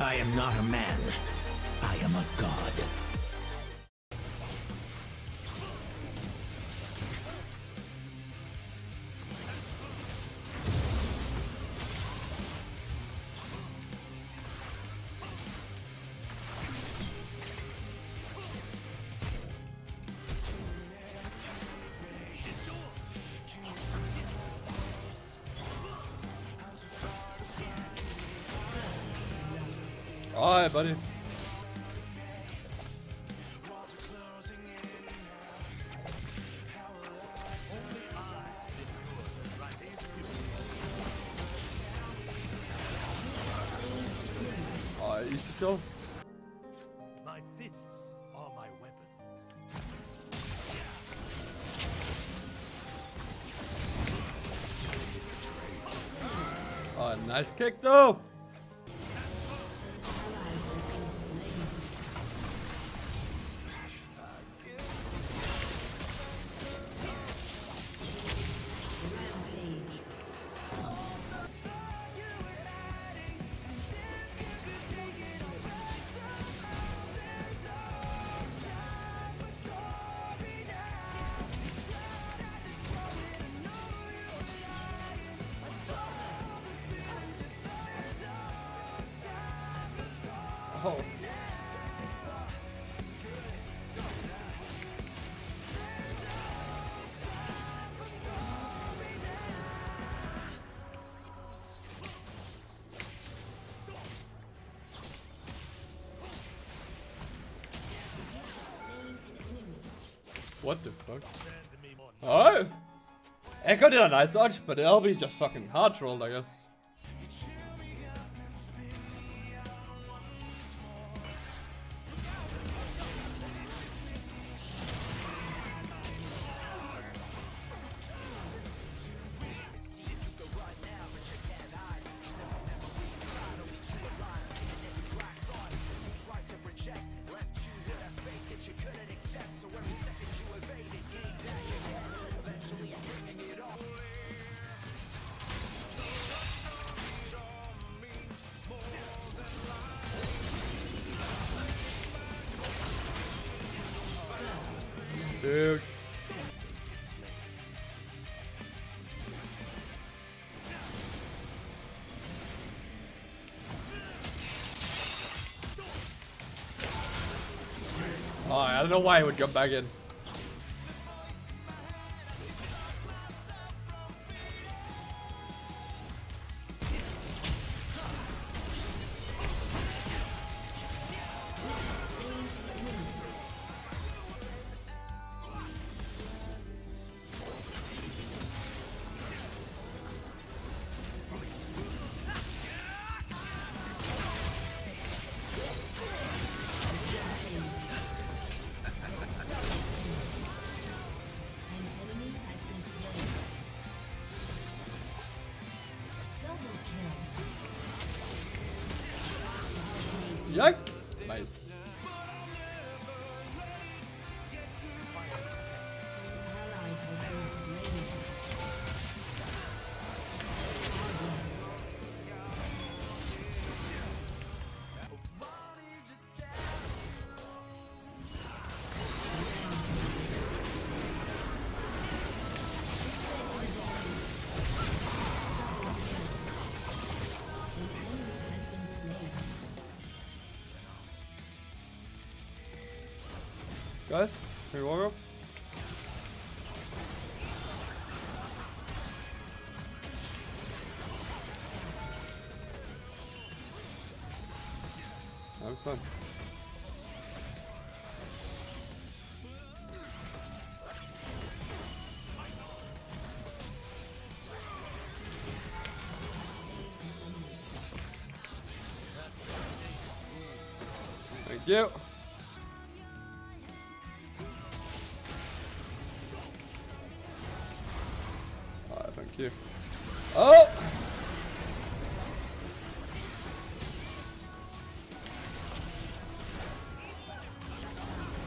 I am not a man. I am a god. Alright, buddy. Alright, easy kill. My fists are my weapons. Oh, nice kick though! Oh. What the fuck? Oh! Echo did a nice dodge, but LB just fucking hard trolled, I guess. Dude. Oh, I don't know why he would come back in. Yikes! Nice. Guys, can we walk up? That was fun. Thank you. Here. Oh!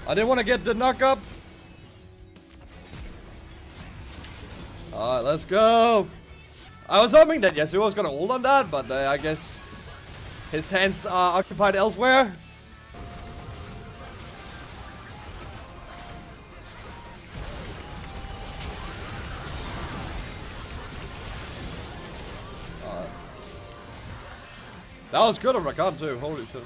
I didn't want to get the knock up. Alright, let's go. I was hoping that Yasuo was gonna ult on that, but I guess his hands are occupied elsewhere. That was good on Rakan too, holy shit.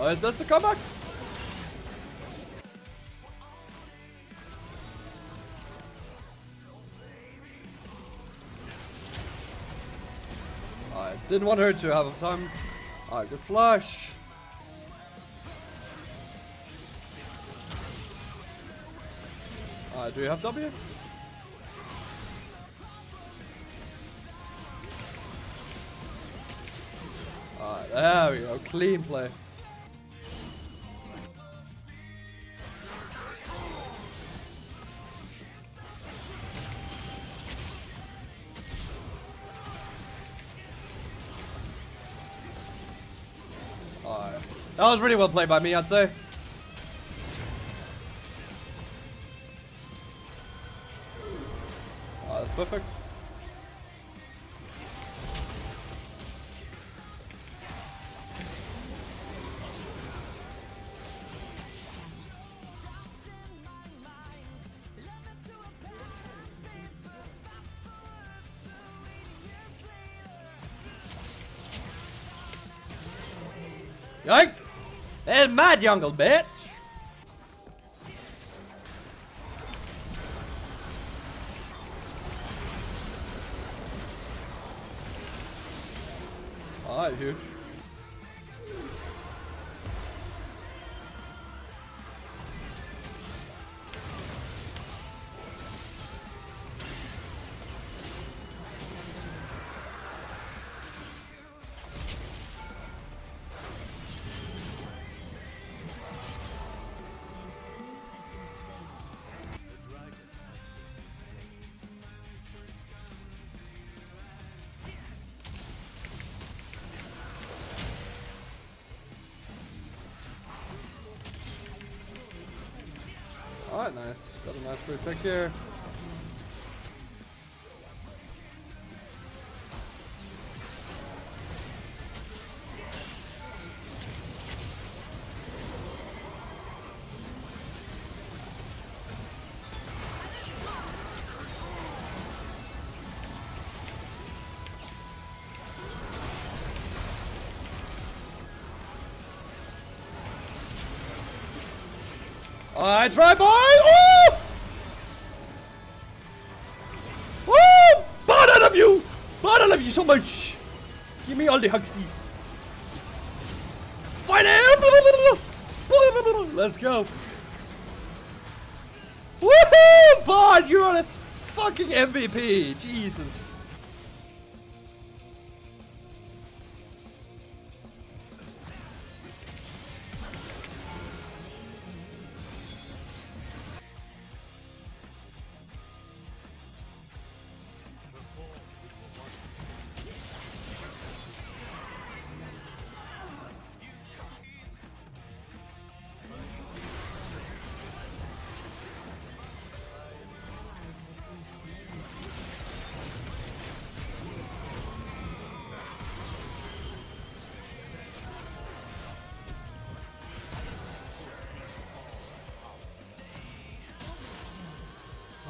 Oh, is that the comeback? Alright, didn't want her to have a time. Alright, good flash. Alright, do you have W? Alright, there we go, clean play. That was really well played by me, I'd say. Oh, that's perfect. Yikes! It's my jungle, bitch! Alright, huge. Alright, nice. Got a nice free pick here. Alright, try boy! Oh! Oh! Bart, I love you! Bart, I love you so much! Give me all the hugsies. Fight him! Let's go! Woohoo! Bart, you're the fucking MVP! Jesus.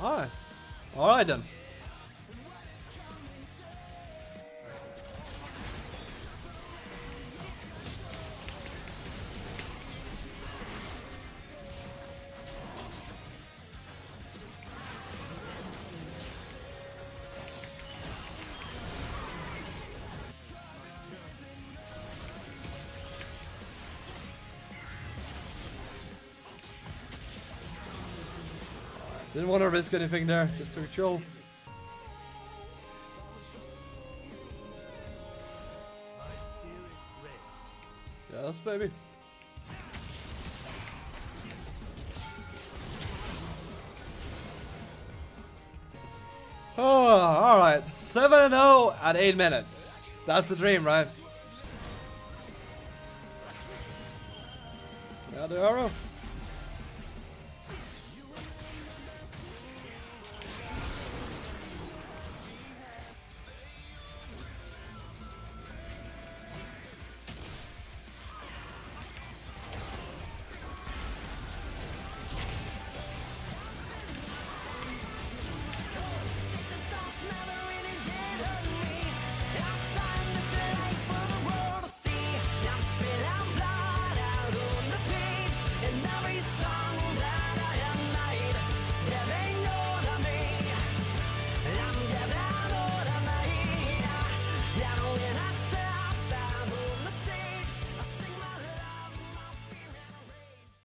Alright. Alright then. Didn't want to risk anything there, just to chill. Yes, baby. Oh, alright. 7-0 at 8 minutes. That's the dream, right? Now the arrow.